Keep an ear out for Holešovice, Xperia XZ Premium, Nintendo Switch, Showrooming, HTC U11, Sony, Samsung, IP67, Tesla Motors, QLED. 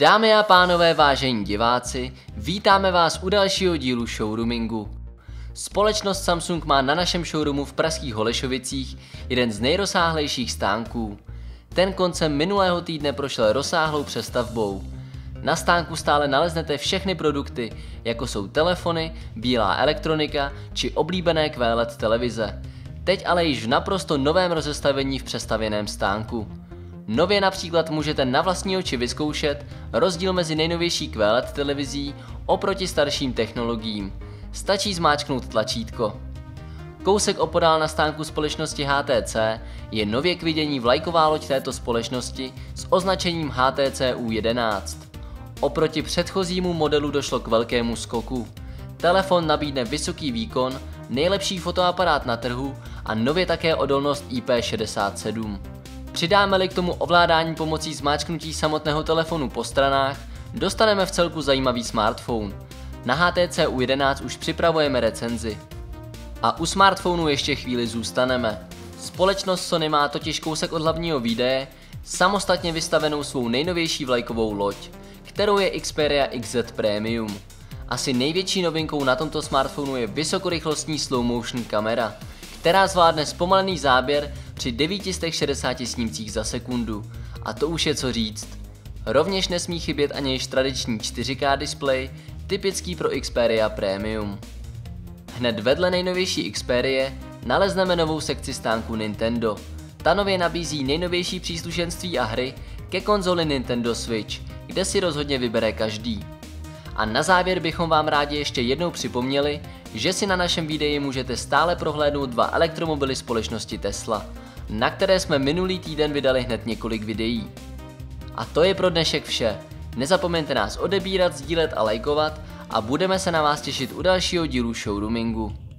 Dámy a pánové, vážení diváci, vítáme vás u dalšího dílu showroomingu. Společnost Samsung má na našem showroomu v pražských Holešovicích jeden z nejrozsáhlejších stánků. Ten koncem minulého týdne prošel rozsáhlou přestavbou. Na stánku stále naleznete všechny produkty, jako jsou telefony, bílá elektronika či oblíbené QLED televize. Teď ale již v naprosto novém rozestavení v přestavěném stánku. Nově například můžete na vlastní oči vyzkoušet rozdíl mezi nejnovější QLED televizí oproti starším technologiím. Stačí zmáčknout tlačítko. Kousek opodál na stánku společnosti HTC je nově k vidění vlajková loď této společnosti s označením HTC U11. Oproti předchozímu modelu došlo k velkému skoku. Telefon nabídne vysoký výkon, nejlepší fotoaparát na trhu a nově také odolnost IP67. Přidáme-li k tomu ovládání pomocí zmáčknutí samotného telefonu po stranách, dostaneme v celku zajímavý smartphone. Na HTC U11 už připravujeme recenzi. A u smartphonu ještě chvíli zůstaneme. Společnost Sony má totiž kousek od hlavního výdeje samostatně vystavenou svou nejnovější vlajkovou loď, kterou je Xperia XZ Premium. Asi největší novinkou na tomto smartphonu je vysokorychlostní slow motion kamera, která zvládne zpomalený záběr při 960 snímcích za sekundu. A to už je co říct. Rovněž nesmí chybět ani již tradiční 4K displej, typický pro Xperia Premium. Hned vedle nejnovější Xperie nalezneme novou sekci stánku Nintendo. Ta nově nabízí nejnovější příslušenství a hry ke konzoli Nintendo Switch, kde si rozhodně vybere každý. A na závěr bychom vám rádi ještě jednou připomněli, že si na našem videí můžete stále prohlédnout dva elektromobily společnosti Tesla, na které jsme minulý týden vydali hned několik videí. A to je pro dnešek vše. Nezapomeňte nás odebírat, sdílet a lajkovat a budeme se na vás těšit u dalšího dílu showroomingu.